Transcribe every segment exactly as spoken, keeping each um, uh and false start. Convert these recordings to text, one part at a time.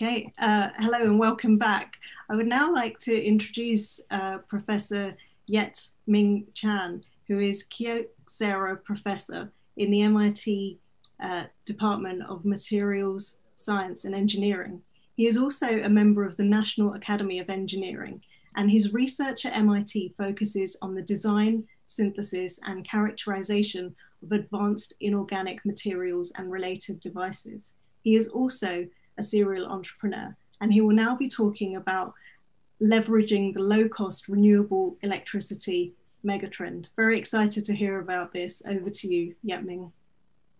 Okay, uh, hello and welcome back. I would now like to introduce uh, Professor Yet-Ming Chiang, who is Kyocera Professor in the M I T uh, Department of Materials Science and Engineering. He is also a member of the National Academy of Engineering, and his research at M I T focuses on the design, synthesis, and characterization of advanced inorganic materials and related devices. He is also a serial entrepreneur, and he will now be talking about leveraging the low-cost renewable electricity megatrend. Very excited to hear about this. Over to you, Yet-Ming.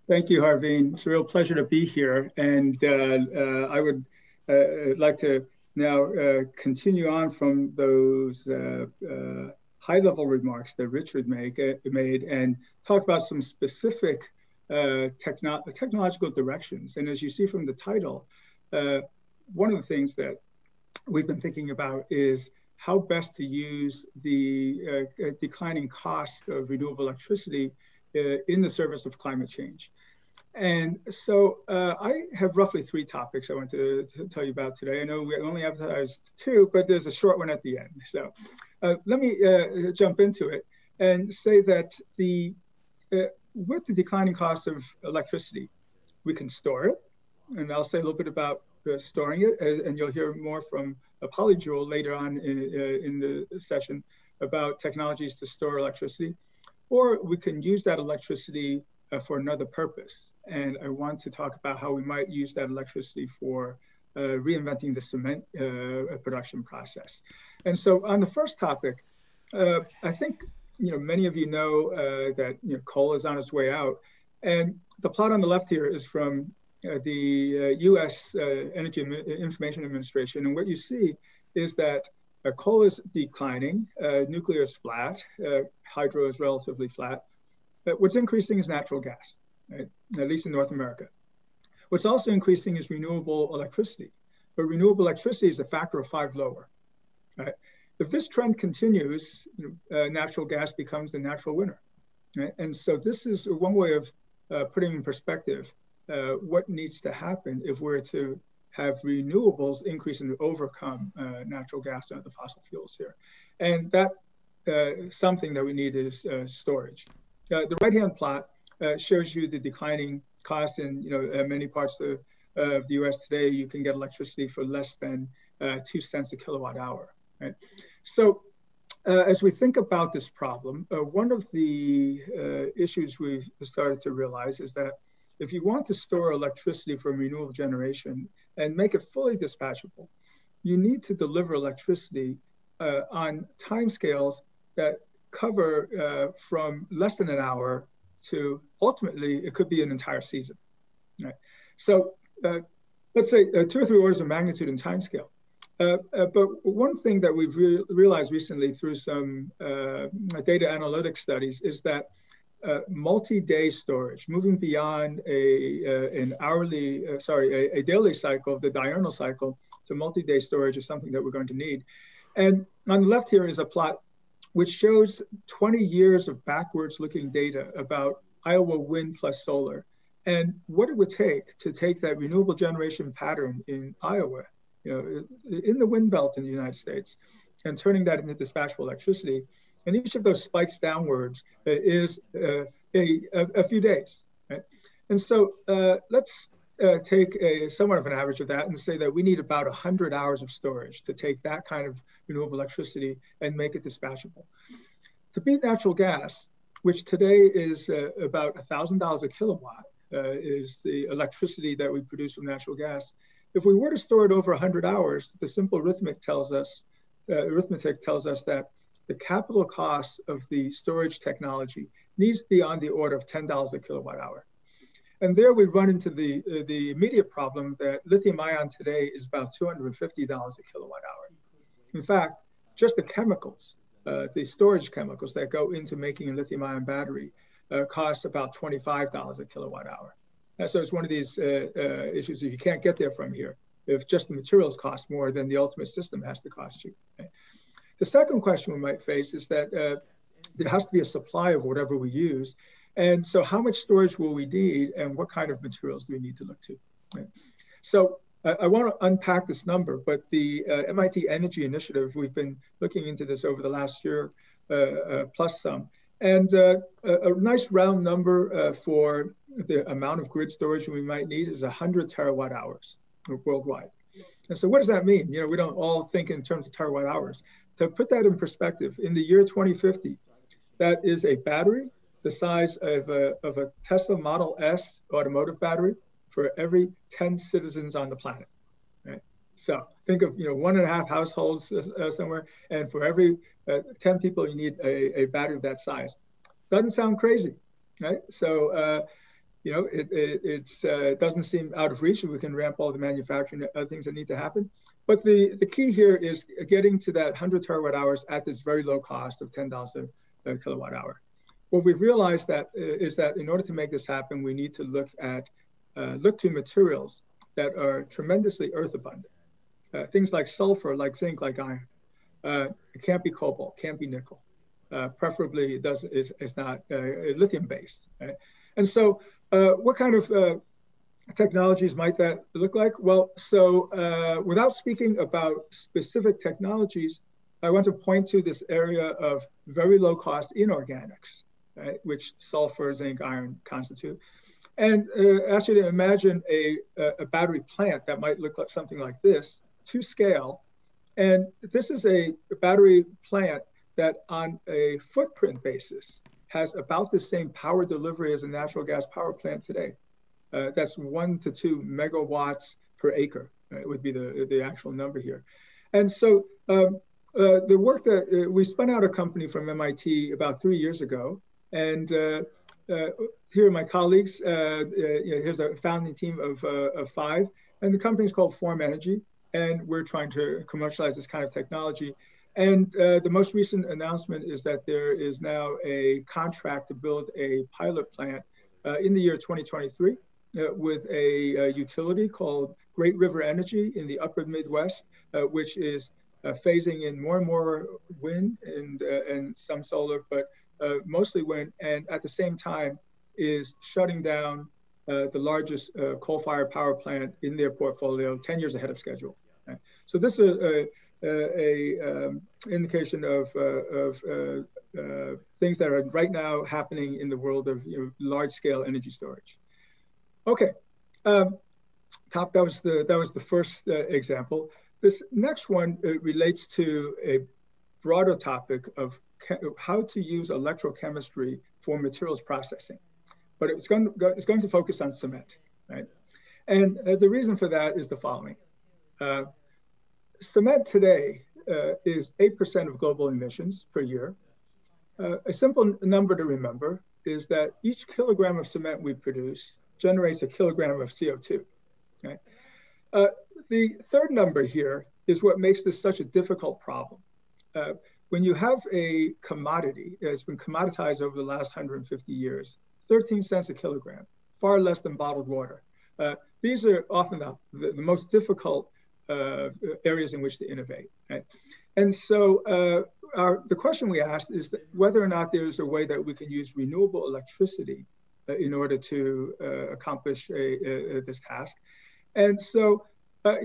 Thank you, Harveen. It's a real pleasure to be here, and uh, uh, I would uh, like to now uh, continue on from those uh, uh, high-level remarks that Richard make, uh, made, and talk about some specific uh, techno technological directions. And as you see from the title, Uh, one of the things that we've been thinking about is how best to use the uh, declining cost of renewable electricity uh, in the service of climate change. And so uh, I have roughly three topics I want to, to tell you about today. I know we only advertised two, but there's a short one at the end. So uh, let me uh, jump into it and say that the, uh, with the declining cost of electricity, we can store it. And I'll say a little bit about uh, storing it, as, and you'll hear more from a Polyjoule later on in, uh, in the session about technologies to store electricity. Or we can use that electricity uh, for another purpose. And I want to talk about how we might use that electricity for uh, reinventing the cement uh, production process. And so on the first topic, uh, I think you know many of you know uh, that you know, coal is on its way out. And the plot on the left here is from Uh, the uh, U S Uh, Energy Information Administration. And what you see is that uh, coal is declining, uh, nuclear is flat, uh, hydro is relatively flat. But what's increasing is natural gas, right? At least in North America. What's also increasing is renewable electricity. But renewable electricity is a factor of five lower, right? If this trend continues, you know, uh, natural gas becomes the natural winner, right? And so this is one way of uh, putting in perspective Uh, what needs to happen if we're to have renewables increase and overcome uh, natural gas and other fossil fuels here. And that uh, something that we need is uh, storage. Uh, the right-hand plot uh, shows you the declining costs in you know, uh, many parts of the, uh, of the U S today. You can get electricity for less than uh, two cents a kilowatt hour, right? So uh, as we think about this problem, uh, one of the uh, issues we've started to realize is that if you want to store electricity from renewable generation and make it fully dispatchable, you need to deliver electricity uh, on timescales that cover uh, from less than an hour to ultimately, it could be an entire season, right? So uh, let's say uh, two or three orders of magnitude in timescale. Uh, uh, but one thing that we've re realized recently through some uh, data analytics studies is that Uh, multi-day storage, moving beyond a uh, an hourly, uh, sorry, a, a daily cycle, the diurnal cycle, to multi-day storage is something that we're going to need. And on the left here is a plot which shows twenty years of backwards-looking data about Iowa wind plus solar, and what it would take to take that renewable generation pattern in Iowa, you know, in the wind belt in the United States, and turning that into dispatchable electricity. And each of those spikes downwards uh, is uh, a, a few days, right? And so uh, let's uh, take a, somewhat of an average of that and say that we need about one hundred hours of storage to take that kind of renewable electricity and make it dispatchable. To beat natural gas, which today is uh, about one thousand dollars a kilowatt, uh, is the electricity that we produce from natural gas. If we were to store it over one hundred hours, the simple arithmetic tells us, uh, arithmetic tells us that the capital cost of the storage technology needs to be on the order of ten dollars a kilowatt hour. And there we run into the, uh, the immediate problem that lithium ion today is about two hundred fifty dollars a kilowatt hour. In fact, just the chemicals, uh, the storage chemicals that go into making a lithium ion battery uh, costs about twenty-five dollars a kilowatt hour. And so it's one of these uh, uh, issues that you can't get there from here. If just the materials cost more, then the ultimate system has to cost you, right? The second question we might face is that uh, there has to be a supply of whatever we use. And so how much storage will we need and what kind of materials do we need to look to? Right? So I, I want to unpack this number, but the uh, M I T Energy Initiative, we've been looking into this over the last year uh, uh, plus some. And uh, a, a nice round number uh, for the amount of grid storage we might need is one hundred terawatt hours worldwide. And so what does that mean? You know, we don't all think in terms of terawatt hours. To put that in perspective, in the year twenty fifty, that is a battery the size of a, of a Tesla Model S automotive battery for every ten citizens on the planet, right? So think of, you know, one and a half households uh, somewhere, and for every uh, ten people, you need a, a battery of that size. Doesn't sound crazy, right? So, uh, you know, it, it it's, uh, doesn't seem out of reach. We can ramp all the manufacturing uh, things that need to happen. But the, the key here is getting to that one hundred terawatt hours at this very low cost of ten dollars a kilowatt hour. What we've realized that uh, is that in order to make this happen, we need to look at uh, look to materials that are tremendously earth abundant. Uh, things like sulfur, like zinc, like iron. Uh, it can't be cobalt, can't be nickel. Uh, preferably, it does is is not uh, lithium based. Right? And so, uh, what kind of uh, technologies might that look like? Well, so uh, without speaking about specific technologies, I want to point to this area of very low cost inorganics. Right, which sulfur, zinc, iron constitute. And uh, ask you to imagine a, a battery plant that might look like something like this to scale. And this is a battery plant that on a footprint basis has about the same power delivery as a natural gas power plant today. Uh, that's one to two megawatts per acre, right, would be the, the actual number here. And so um, uh, the work that uh, we spun out a company from M I T about three years ago. And uh, uh, here are my colleagues. Uh, uh, you know, here's a founding team of, uh, of five. And the company is called Form Energy. And we're trying to commercialize this kind of technology. And uh, the most recent announcement is that there is now a contract to build a pilot plant uh, in the year twenty twenty-three uh, with a, a utility called Great River Energy in the upper Midwest, uh, which is uh, phasing in more and more wind and, uh, and some solar, but Uh, mostly wind, and at the same time is shutting down uh, the largest uh, coal-fired power plant in their portfolio ten years ahead of schedule. Right? So this is a, a, a um, indication of, uh, of uh, uh, things that are right now happening in the world of, you know, large-scale energy storage. Okay, um, top, that was the, that was the first uh, example. This next one uh, relates to a broader topic of how to use electrochemistry for materials processing, but it's going to, go, it's going to focus on cement, right? And uh, the reason for that is the following. Uh, cement today uh, is eight percent of global emissions per year. Uh, a simple number to remember is that each kilogram of cement we produce generates a kilogram of C O two, okay? Uh, the third number here is what makes this such a difficult problem. Uh, When you have a commodity, it's been commoditized over the last one hundred fifty years, thirteen cents a kilogram, far less than bottled water. Uh, these are often the, the, the most difficult uh, areas in which to innovate. Right? And so uh, our, the question we asked is that whether or not there's a way that we can use renewable electricity uh, in order to uh, accomplish a, a, this task. And so, uh,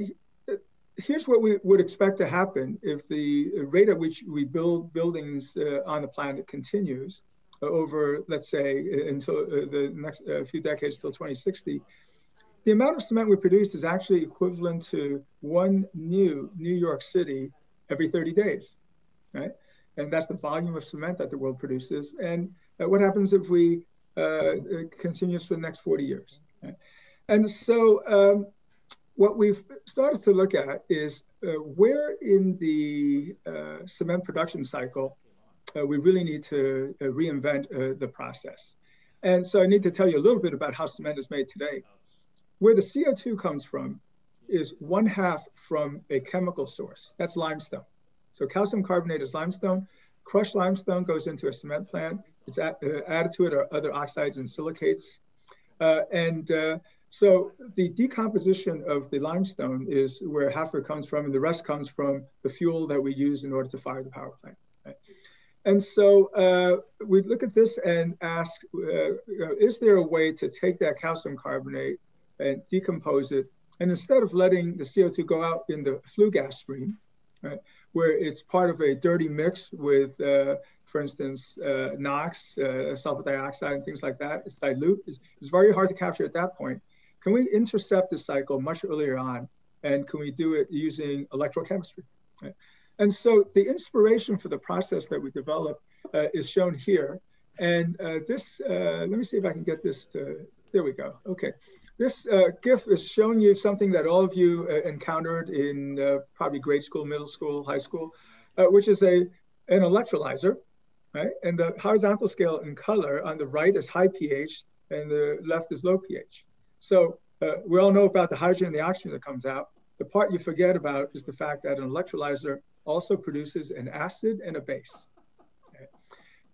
here's what we would expect to happen if the rate at which we build buildings uh, on the planet continues uh, over, let's say, until uh, the next uh, few decades till twenty sixty. The amount of cement we produce is actually equivalent to one new New York City every thirty days, right? And that's the volume of cement that the world produces. And uh, what happens if we uh, continue for the next forty years? Right? And so, um, what we've started to look at is uh, where in the uh, cement production cycle uh, we really need to uh, reinvent uh, the process. And so I need to tell you a little bit about how cement is made today. Where the C O two comes from is one half from a chemical source. That's limestone. So calcium carbonate is limestone. Crushed limestone goes into a cement plant. It's at, uh, added to it are other oxides and silicates. Uh, and uh, So the decomposition of the limestone is where half of it comes from, and the rest comes from the fuel that we use in order to fire the power plant. Right? And so uh, we look at this and ask, uh, is there a way to take that calcium carbonate and decompose it And instead of letting the C O two go out in the flue gas stream, right, where it's part of a dirty mix with, uh, for instance, uh, NOx, uh, sulfur dioxide, and things like that, it's dilute. It's, it's very hard to capture at that point. Can we intercept this cycle much earlier on? And can we do it using electrochemistry? Right? And so the inspiration for the process that we developed uh, is shown here. And uh, this, uh, let me see if I can get this to, there we go, okay. This uh, GIF is showing you something that all of you uh, encountered in uh, probably grade school, middle school, high school, uh, which is a, an electrolyzer, right? And the horizontal scale in color on the right is high pH and the left is low pH. So uh, we all know about the hydrogen and the oxygen that comes out. The part you forget about is the fact that an electrolyzer also produces an acid and a base. Okay?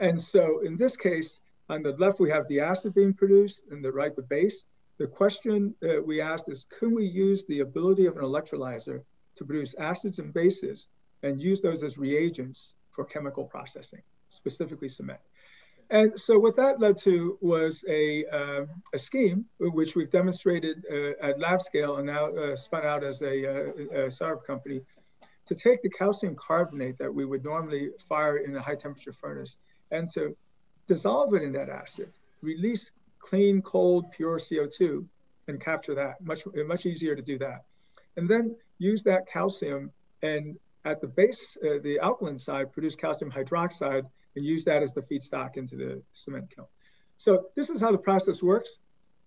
And so in this case, on the left, we have the acid being produced, and the right, the base. The question uh, we asked is, can we use the ability of an electrolyzer to produce acids and bases and use those as reagents for chemical processing, specifically cement? And so what that led to was a, uh, a scheme which we've demonstrated uh, at lab scale and now uh, spun out as a, uh, a startup company to take the calcium carbonate that we would normally fire in a high temperature furnace and to dissolve it in that acid, release clean, cold, pure C O two and capture that. Much, much easier to do that. And then use that calcium and at the base, uh, the alkaline side, produce calcium hydroxide and use that as the feedstock into the cement kiln. So this is how the process works.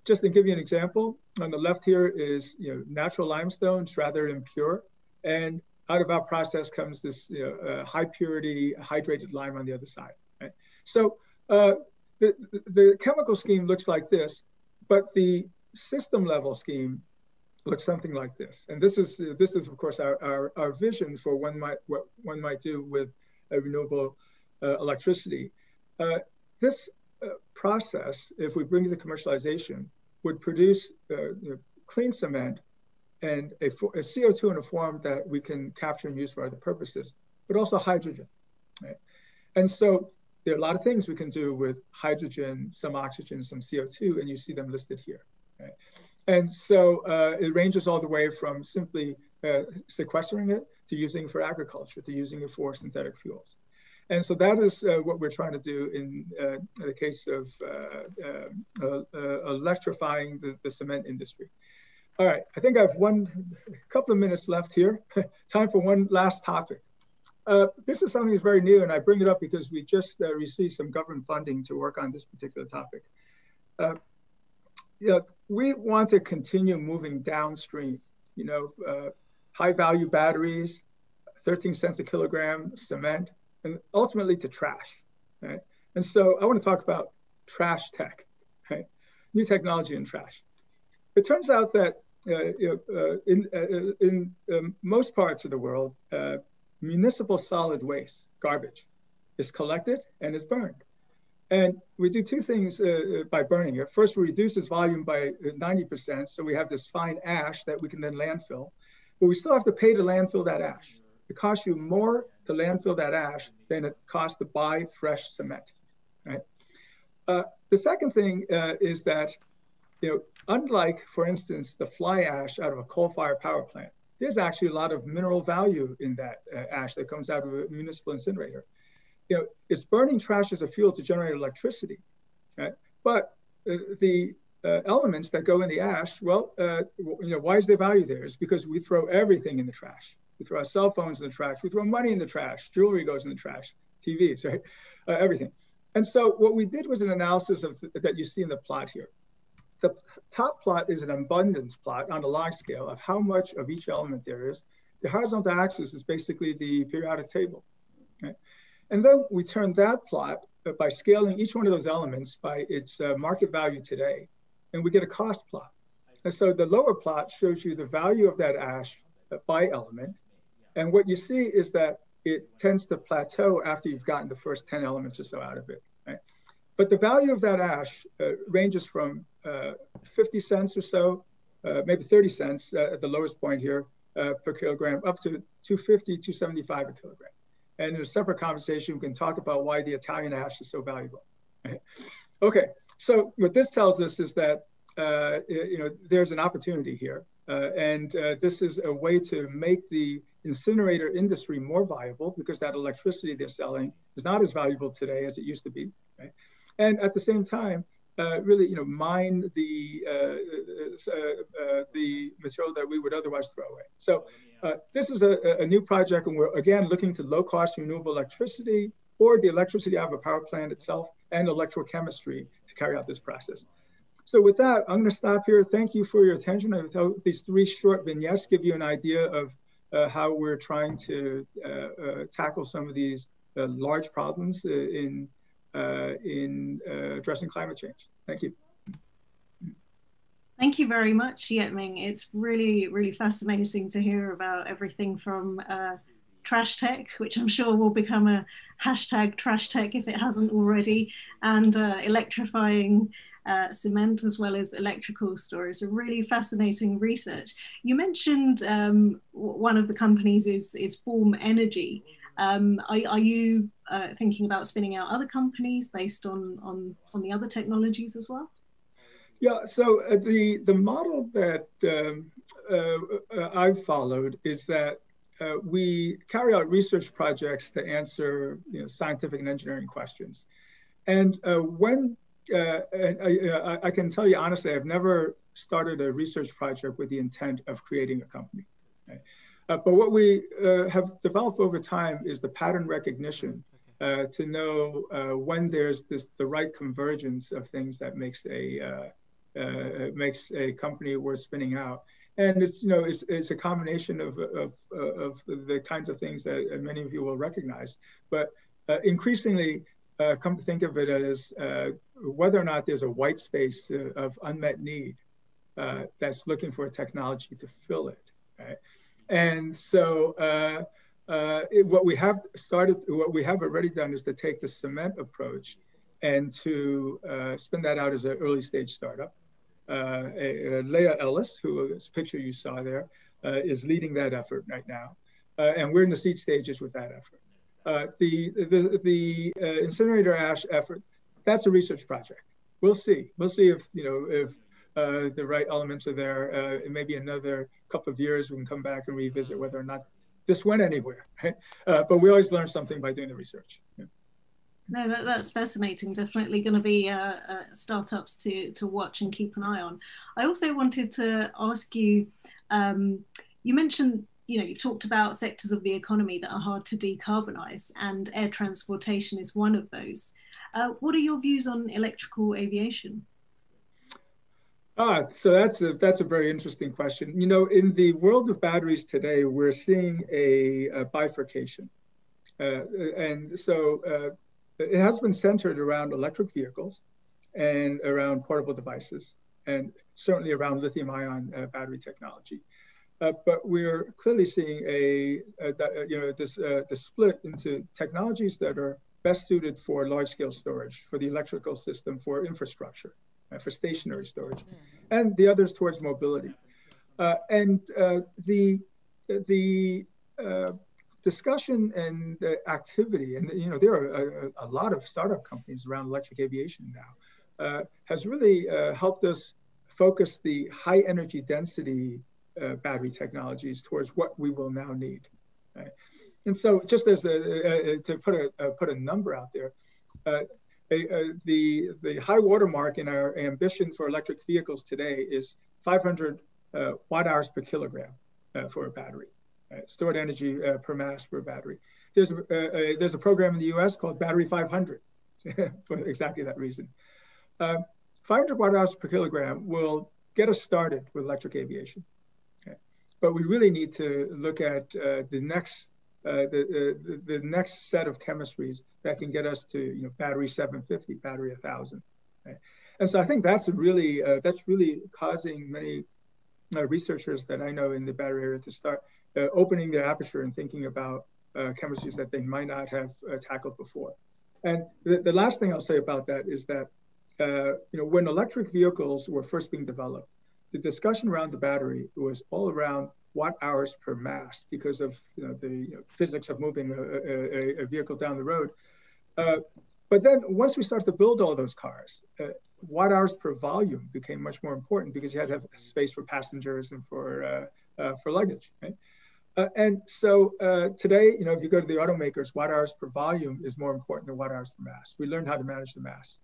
Just to give you an example, on the left here is you know, natural limestone, it's rather impure. And out of our process comes this you know, uh, high purity hydrated lime on the other side. Right? So, uh, The, the chemical scheme looks like this, but the system level scheme looks something like this. And this is, this is of course, our, our, our vision for one might, what one might do with a renewable uh, electricity. Uh, this uh, process, if we bring to the commercialization, would produce uh, you know, clean cement and a, a C O two in a form that we can capture and use for other purposes, but also hydrogen. Right? And so, there are a lot of things we can do with hydrogen, some oxygen, some C O two, and you see them listed here. Right? And so uh, it ranges all the way from simply uh, sequestering it to using it for agriculture, to using it for synthetic fuels. And so that is uh, what we're trying to do in, uh, in the case of uh, uh, uh, electrifying the, the cement industry. All right, I think I have one, a couple of minutes left here. Time for one last topic. Uh, this is something that's very new, and I bring it up because we just uh, received some government funding to work on this particular topic. Uh, you know, we want to continue moving downstream. You know, uh, high-value batteries, thirteen cents a kilogram cement, and ultimately to trash. Right? And so I want to talk about trash tech, right? New technology in trash. It turns out that uh, uh, in, uh, in um, most parts of the world, uh, municipal solid waste, garbage, is collected and is burned. And we do two things uh, by burning it. First, we reduce its volume by ninety percent, so we have this fine ash that we can then landfill. But we still have to pay to landfill that ash. It costs you more to landfill that ash than it costs to buy fresh cement, right? Uh, the second thing uh, is that, you know, unlike, for instance, the fly ash out of a coal-fired power plant, there's actually a lot of mineral value in that uh, ash that comes out of a municipal incinerator. You know, it's burning trash as a fuel to generate electricity, right? But uh, the uh, elements that go in the ash, well, uh, you know, why is their value there? It's because we throw everything in the trash. We throw our cell phones in the trash. We throw money in the trash. Jewelry goes in the trash. T Vs, right? Uh, everything. And so what we did was an analysis of th that you see in the plot here. The top plot is an abundance plot on a log scale of how much of each element there is. The horizontal axis is basically the periodic table. Okay? And then we turn that plot by scaling each one of those elements by its uh, market value today, and we get a cost plot. And so the lower plot shows you the value of that ash by element. And what you see is that it tends to plateau after you've gotten the first ten elements or so out of it. Right? But the value of that ash uh, ranges from uh, fifty cents or so, uh, maybe thirty cents uh, at the lowest point here uh, per kilogram, up to two fifty, two seventy-five a kilogram. And in a separate conversation, we can talk about why the Italian ash is so valuable. Right? Okay, so what this tells us is that uh, you know, there's an opportunity here. Uh, and uh, this is a way to make the incinerator industry more viable, because that electricity they're selling is not as valuable today as it used to be. Right? And at the same time, uh, really, you know, mine the uh, uh, uh, the material that we would otherwise throw away. So uh, this is a, a new project, and we're again looking to low-cost renewable electricity or the electricity out of a power plant itself and electrochemistry to carry out this process. So with that, I'm going to stop here. Thank you for your attention. I hope these three short vignettes give you an idea of uh, how we're trying to uh, uh, tackle some of these uh, large problems in, uh, in uh, addressing climate change. Thank you. Thank you very much, Yet-Ming. It's really, really fascinating to hear about everything from uh, trash tech, which I'm sure will become a hashtag trash tech if it hasn't already, and uh, electrifying Uh, cement as well as electrical storage. A really fascinating research. You mentioned um, one of the companies is, is Form Energy. Um, are, are you uh, thinking about spinning out other companies based on, on, on the other technologies as well? Yeah, so uh, the, the model that um, uh, I've followed is that uh, we carry out research projects to answer you know, scientific and engineering questions. And uh, when Uh, I, I, I can tell you honestly, I've never started a research project with the intent of creating a company. Right? Uh, but what we uh, have developed over time is the pattern recognition uh, to know uh, when there's this, the right convergence of things that makes a uh, uh, makes a company worth spinning out. And it's you know it's it's a combination of of of the kinds of things that many of you will recognize, but uh, increasingly. Uh, come to think of it as uh, whether or not there's a white space uh, of unmet need uh, that's looking for a technology to fill it. Right? And so uh, uh, it, what we have started, what we have already done is to take the cement approach and to uh, spin that out as an early stage startup. Uh, uh, Leah Ellis, who this picture you saw there, uh, is leading that effort right now. Uh, and we're in the seed stages with that effort. Uh, the the, the uh, incinerator ash effort, that's a research project. We'll see. We'll see if, you know, if uh, the right elements are there. Uh, in maybe another couple of years, we can come back and revisit whether or not this went anywhere. Right? Uh, but we always learn something by doing the research. Yeah. No, that, that's fascinating. Definitely going to be uh, uh, startups to, to watch and keep an eye on. I also wanted to ask you, um, you mentioned you know, you've talked about sectors of the economy that are hard to decarbonize, and air transportation is one of those. Uh, what are your views on electrical aviation? Ah, so that's a, that's a very interesting question. You know, in the world of batteries today, we're seeing a, a bifurcation. Uh, and so uh, it has been centered around electric vehicles and around portable devices, and certainly around lithium ion uh, battery technology. Uh, but we're clearly seeing a, a you know this uh, the split into technologies that are best suited for large-scale storage, for the electrical system, for infrastructure, uh, for stationary storage, and the others towards mobility. Uh, and uh, the the uh, discussion and the activity, and you know there are a, a lot of startup companies around electric aviation now, uh, has really uh, helped us focus the high energy density Uh, battery technologies towards what we will now need, right? And so, just as a, a, to put a, a put a number out there, uh, a, a, the the high watermark in our ambition for electric vehicles today is five hundred uh, watt hours per kilogram uh, for a battery, right? Stored energy uh, per mass for a battery. There's a, a, a there's a program in the U S called Battery five hundred for exactly that reason. Uh, five hundred watt hours per kilogram will get us started with electric aviation. But we really need to look at uh, the next uh, the, uh, the next set of chemistries that can get us to you know battery seven fifty, battery one thousand. Right? And so I think that's really uh, that's really causing many uh, researchers that I know in the battery area to start uh, opening their aperture and thinking about uh, chemistries that they might not have uh, tackled before. And the, the last thing I'll say about that is that uh, you know when electric vehicles were first being developed, the discussion around the battery was all around watt hours per mass because of you know, the you know, physics of moving a, a, a vehicle down the road. Uh, but then once we start to build all those cars, uh, watt hours per volume became much more important because you had to have space for passengers and for uh, uh, for luggage, right? Uh, and so uh, today, you know, if you go to the automakers, watt hours per volume is more important than watt hours per mass. We learned how to manage the mass.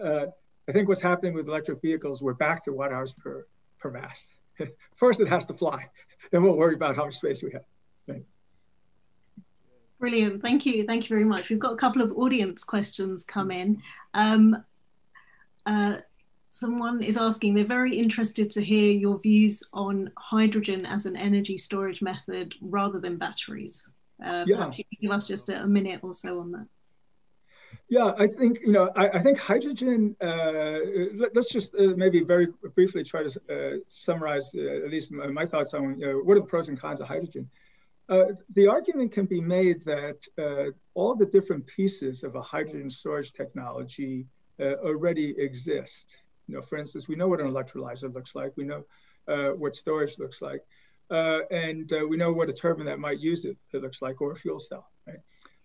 Uh, I think what's happening with electric vehicles, we're back to watt hours per, per mass. First, it has to fly. Then we'll worry about how much space we have. Right? Brilliant. Thank you. Thank you very much. We've got a couple of audience questions come in. Um, uh, Someone is asking, they're very interested to hear your views on hydrogen as an energy storage method rather than batteries. Uh, yeah. Perhaps you could give us just a, a minute or so on that. Yeah, I think, you know, I, I think hydrogen, uh, let, let's just uh, maybe very briefly try to uh, summarize uh, at least my, my thoughts on uh, what are the pros and cons of hydrogen. Uh, the argument can be made that uh, all the different pieces of a hydrogen storage technology uh, already exist. You know, for instance, we know what an electrolyzer looks like. We know uh, what storage looks like. Uh, and uh, we know what a turbine that might use it, it looks like, or a fuel cell, right?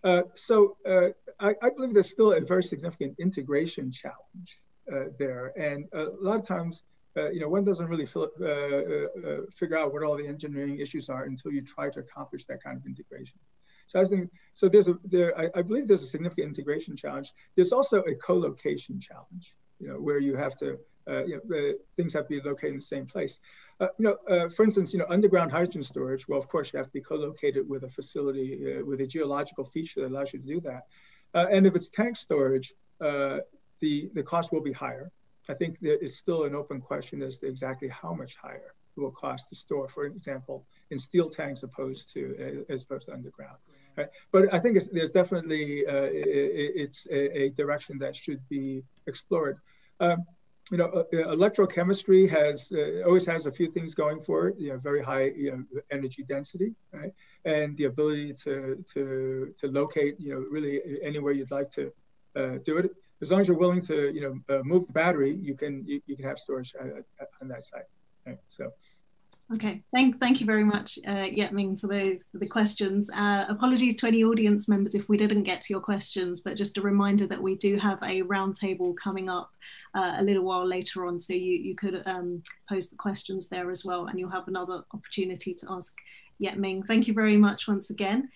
Uh, so uh, I, I believe there's still a very significant integration challenge uh, there. And a lot of times, uh, you know, one doesn't really feel, uh, uh, figure out what all the engineering issues are until you try to accomplish that kind of integration. So I think, so there's a, there, I, I believe there's a significant integration challenge. There's also a co-location challenge. You know, where you have to, uh, you know, uh, things have to be located in the same place. Uh, you know, uh, for instance, you know, underground hydrogen storage, well, of course, you have to be co-located with a facility, uh, with a geological feature that allows you to do that. Uh, and if it's tank storage, uh, the, the cost will be higher. I think that it's still an open question as to exactly how much higher it will cost to store, for example, in steel tanks opposed to, uh, as opposed to underground. Right. But I think it's, there's definitely, uh, it, it's a, a direction that should be explored. Um, you know, uh, electrochemistry has, uh, always has a few things going for it, you know, very high, you know, energy density, right? And the ability to, to, to locate, you know, really anywhere you'd like to uh, do it. As long as you're willing to, you know, uh, move the battery, you can, you, you can have storage uh, on that side, right? So. Okay, thank, thank you very much, uh, Yet-Ming, for those for the questions. Uh, apologies to any audience members if we didn't get to your questions, but just a reminder that we do have a roundtable coming up uh, a little while later on, so you, you could um, pose the questions there as well, and you'll have another opportunity to ask Yet-Ming. Thank you very much once again.